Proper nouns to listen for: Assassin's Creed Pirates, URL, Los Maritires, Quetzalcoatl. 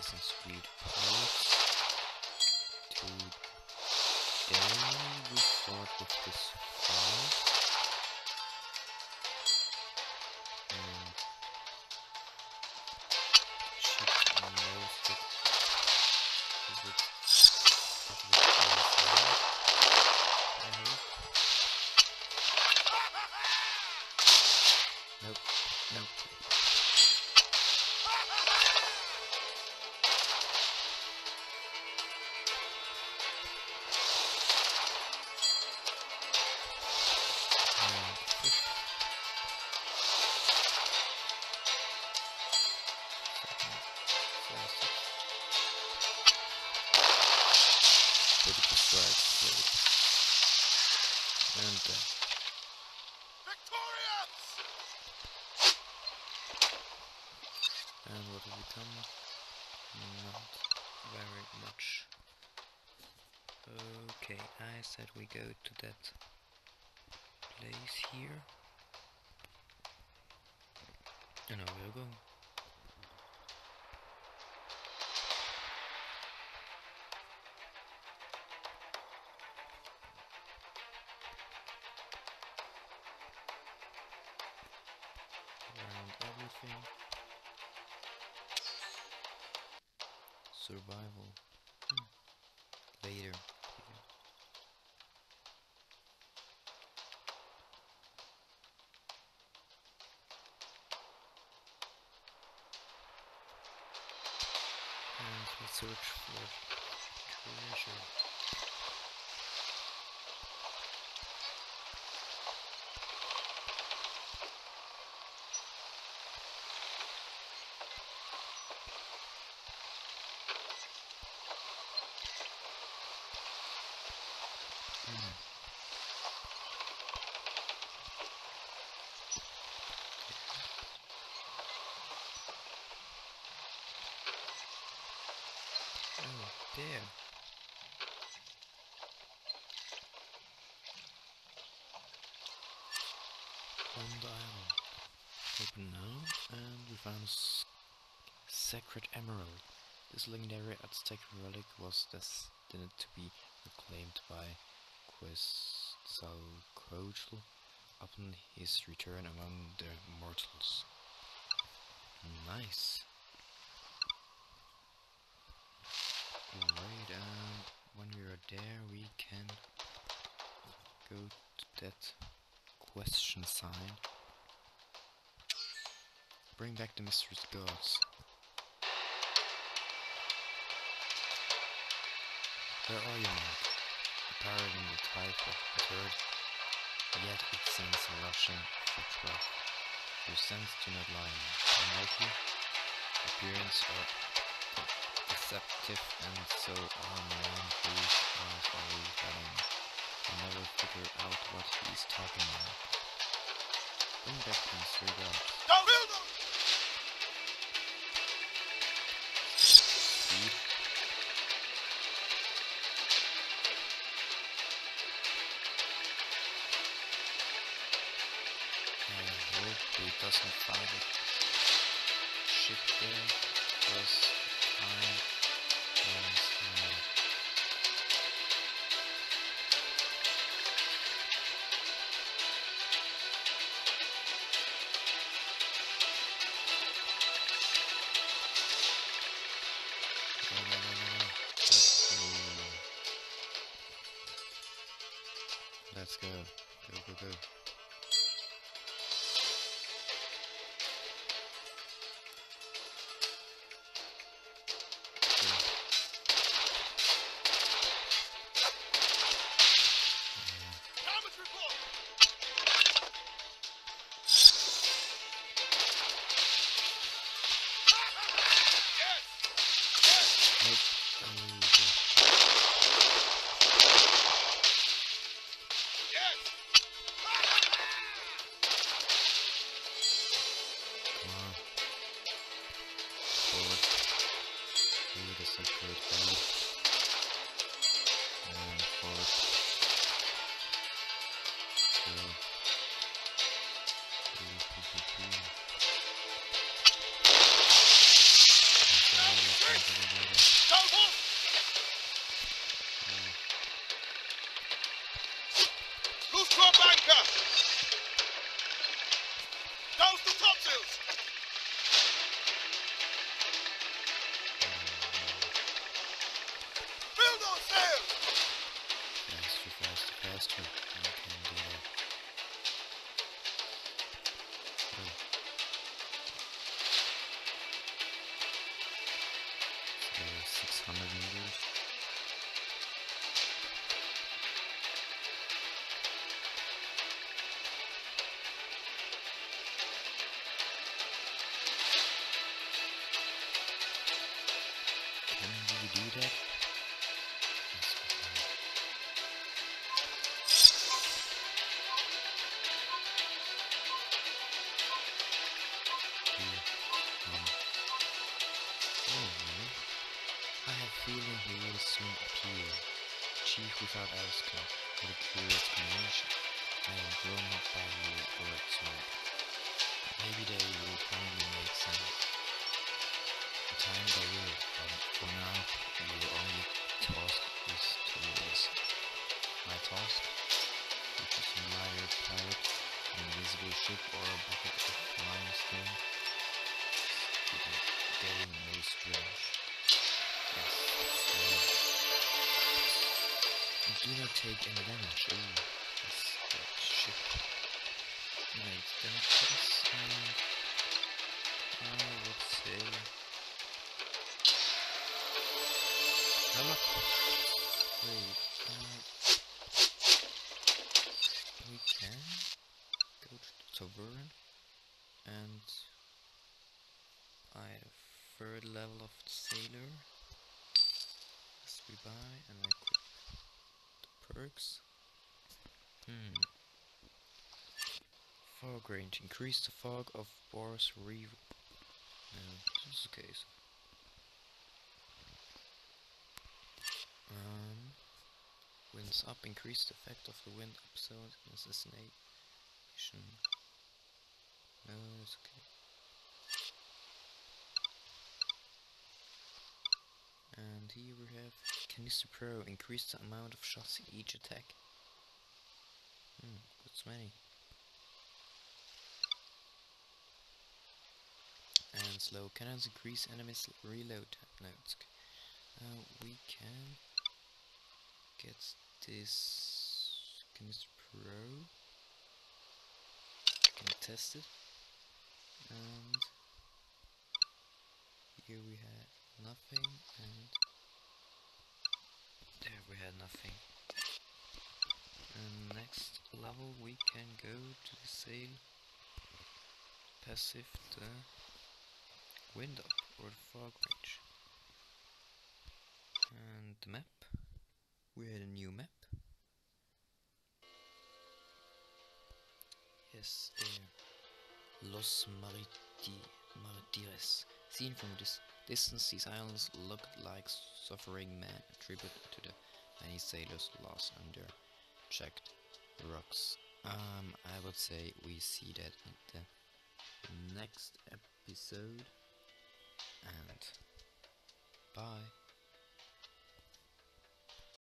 Assassin's Creed pirates. Today we start with this file. And what have we done? Not very much. Okay, I said we go to that place here. And now we'll go. Around everything. Survival. Later. And we search for treasure. There. On the island. Open now, and we found a sacred emerald. This legendary Aztec relic was destined to be reclaimed by Quetzalcoatl upon his return among the mortals. Nice. Alright, when we are there, we can go to that question sign. Bring back the mysterious gods. Where are you, Mark? Attired in the type of bird, yet it seems a rushing for truth. Your sense do not lie. Unlikely appearance or deceptive, and so on. Man, whose eyes are rebelling. I never figure out what he is talking about. Bring back the mystery gods. Speed. I hope he doesn't find it. Ship there was time. Let's go. Go, go, go. to our banker. Douse the topsails. Build our sails. Faster, faster, faster. I can do that. Oh. So 600 meters. Feeling he will soon appear, chief without Alaska, with a curious convention. I am grown up by you or it's not. But maybe they will finally make sense. The time they will, and for now, your only task is to listen. My task? Which is a mired pirate, an invisible ship, or a bucket of limestone? Getting no strength. Do not take any damage. Oh, that's that ship. Wait, then it comes and I would say wait, we can go to the tavern and I have 3rd level of the sailor. Let's be by and I could perks. Fog range. Increase the fog of Boris Reeve. No, this is the case. Winds up. Increase the effect of the wind episode in assassination. No, it's okay. And here we have Canister Pro. Increase the amount of shots in each attack. That's many. And slow cannons increase enemies reload nodes. We can get this Canister Pro. We can test it. And here we have nothing, and there we had nothing. And next level we can go to the sail passive the wind up or the fog range. And the map, we had a new map. Yes, there. Los Maritires. Seen from this distance, these islands look like suffering men, a tribute to the many sailors lost under checked rocks. I would say we see that in the next episode, and bye.